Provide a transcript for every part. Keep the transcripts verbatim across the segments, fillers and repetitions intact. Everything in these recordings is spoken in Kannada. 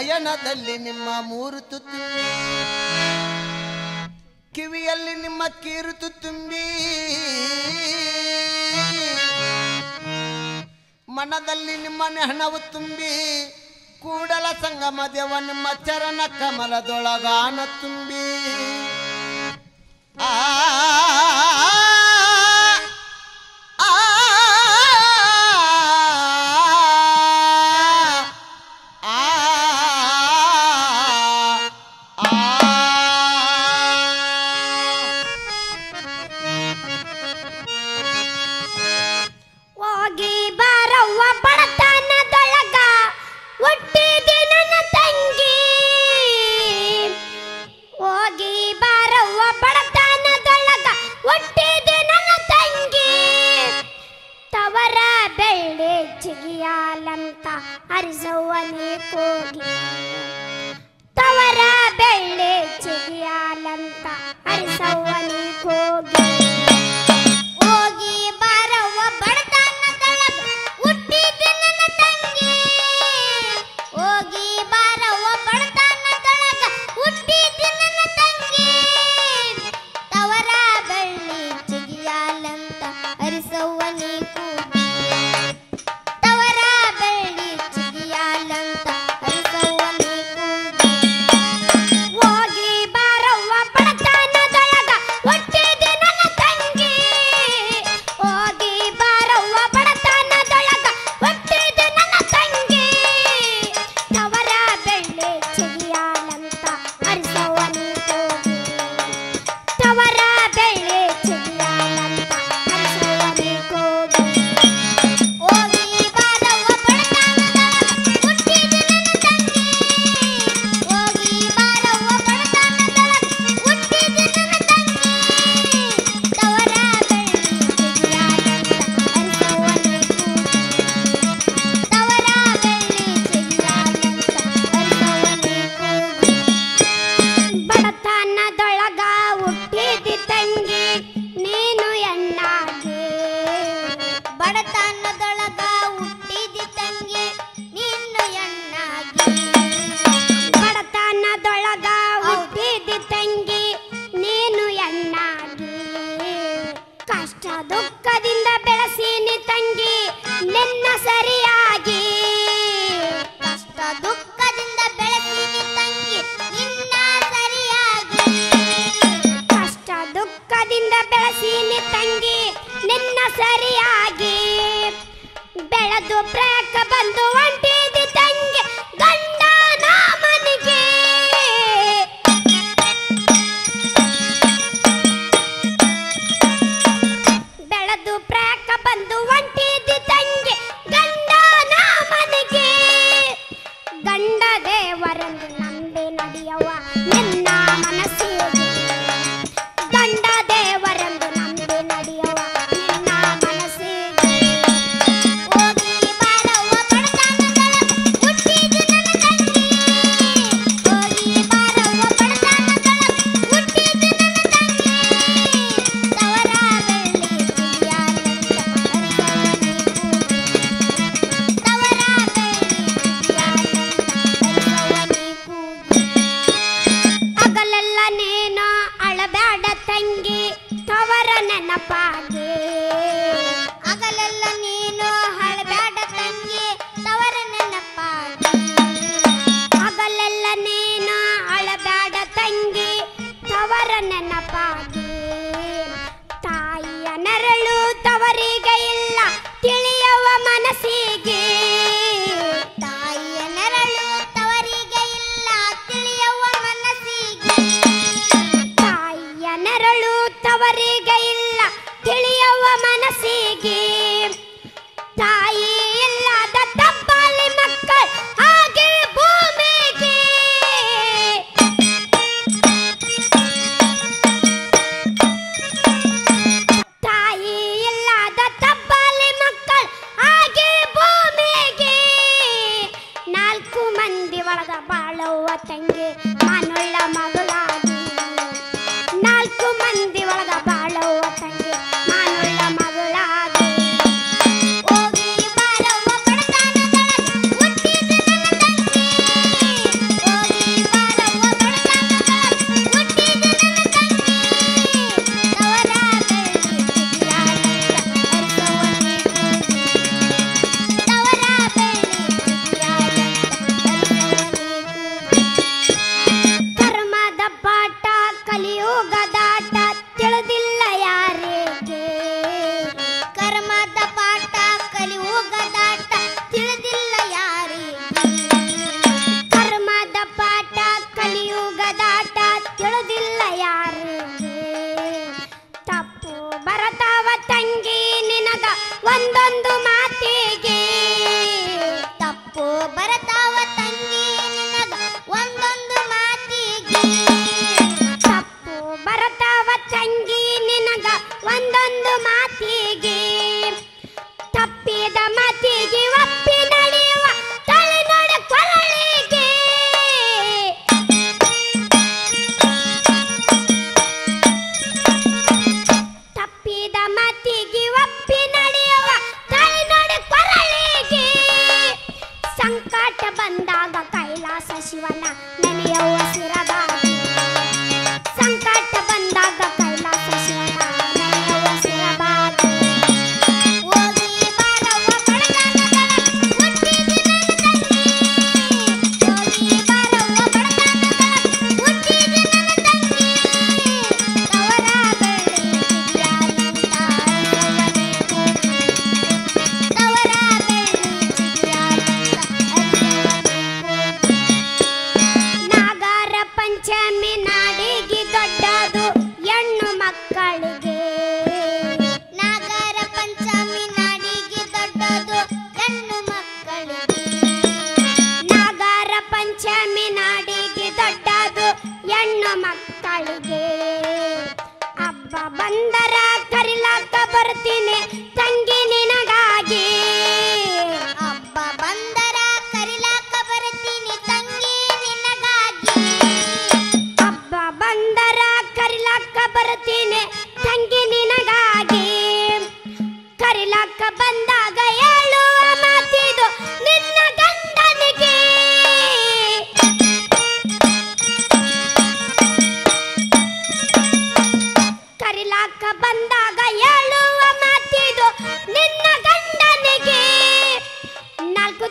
ನಯನದಲ್ಲಿ ನಿಮ್ಮ ಮೂರು ತುತ್ತು, ಕಿವಿಯಲ್ಲಿ ನಿಮ್ಮ ಕೀರುತು ತುಂಬಿ, ಮನದಲ್ಲಿ ನಿಮ್ಮ ನೆಹಣವು ತುಂಬಿ, ಕೂಡಲ ಸಂಗಮ ದೇವ ನಿಮ್ಮ ಚರಣ ಕಮಲದೊಳಗಾನ ತುಂಬಿ. ಆ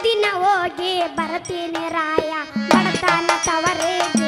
दिन होगी बरतीने राया बड़तान तवरे।